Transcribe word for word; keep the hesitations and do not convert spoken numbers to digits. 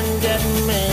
abandon me.